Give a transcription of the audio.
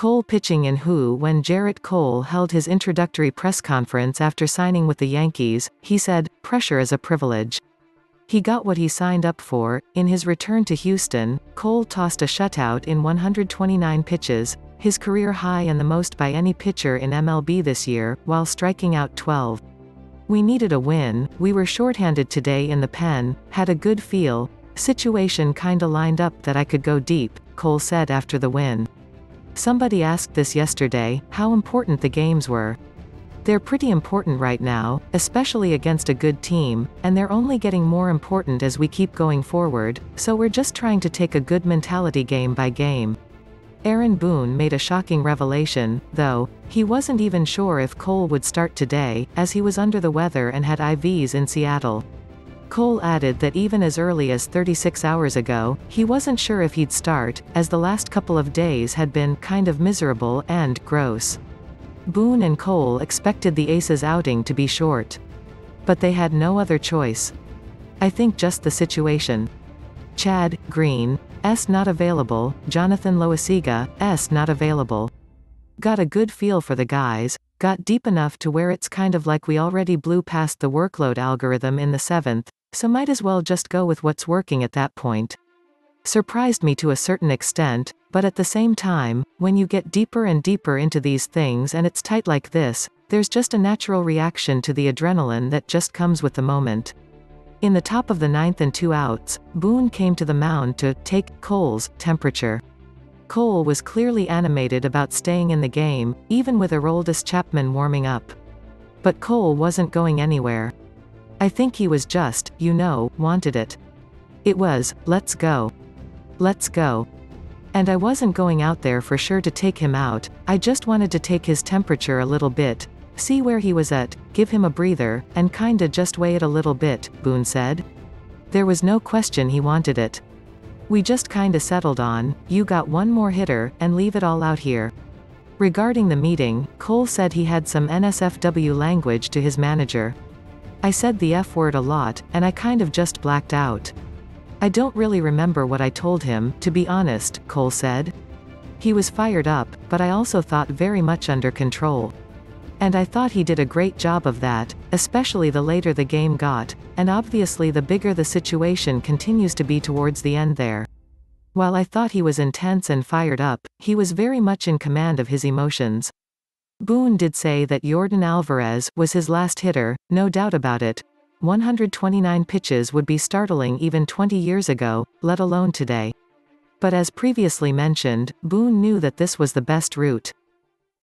Cole pitching in who. When Gerrit Cole held his introductory press conference after signing with the Yankees, he said, "Pressure is a privilege." He got what he signed up for. In his return to Houston, Cole tossed a shutout in 129 pitches, his career high and the most by any pitcher in MLB this year, while striking out 12. "We needed a win, we were shorthanded today in the pen, had a good feel, situation kinda lined up that I could go deep," Cole said after the win. Somebody asked this yesterday, how important the games were. "They're pretty important right now, especially against a good team, and they're only getting more important as we keep going forward, so we're just trying to take a good mentality game by game." Aaron Boone made a shocking revelation, though. He wasn't even sure if Cole would start today, as he was under the weather and had IVs in Seattle. Cole added that even as early as 36 hours ago, he wasn't sure if he'd start, as the last couple of days had been kind of miserable and gross. Boone and Cole expected the Aces' outing to be short. But they had no other choice. "I think just the situation. Chad Green's not available, Jonathan Loaisiga's not available. Got a good feel for the guys, got deep enough to where it's kind of like we already blew past the workload algorithm in the 7th, so might as well just go with what's working at that point. Surprised me to a certain extent, but at the same time, when you get deeper and deeper into these things and it's tight like this, there's just a natural reaction to the adrenaline that just comes with the moment." In the top of the 9th and 2 outs, Boone came to the mound to take Cole's temperature. Cole was clearly animated about staying in the game, even with Aroldis Chapman warming up. But Cole wasn't going anywhere. "I think he was just, wanted it. It was, let's go. Let's go. And I wasn't going out there for sure to take him out, I just wanted to take his temperature a little bit, see where he was at, give him a breather, and kinda just weigh it a little bit," Boone said. "There was no question he wanted it. We just kinda settled on, you got one more hitter, and leave it all out here." Regarding the meeting, Cole said he had some NSFW language to his manager. "I said the F word a lot, and I kind of just blacked out. I don't really remember what I told him, to be honest," Cole said. "He was fired up, but I also thought very much under control. And I thought he did a great job of that, especially the later the game got, and obviously the bigger the situation continues to be towards the end there. While I thought he was intense and fired up, he was very much in command of his emotions." Boone did say that Jordan Alvarez was his last hitter, no doubt about it. 129 pitches would be startling even 20 years ago, let alone today. But as previously mentioned, Boone knew that this was the best route.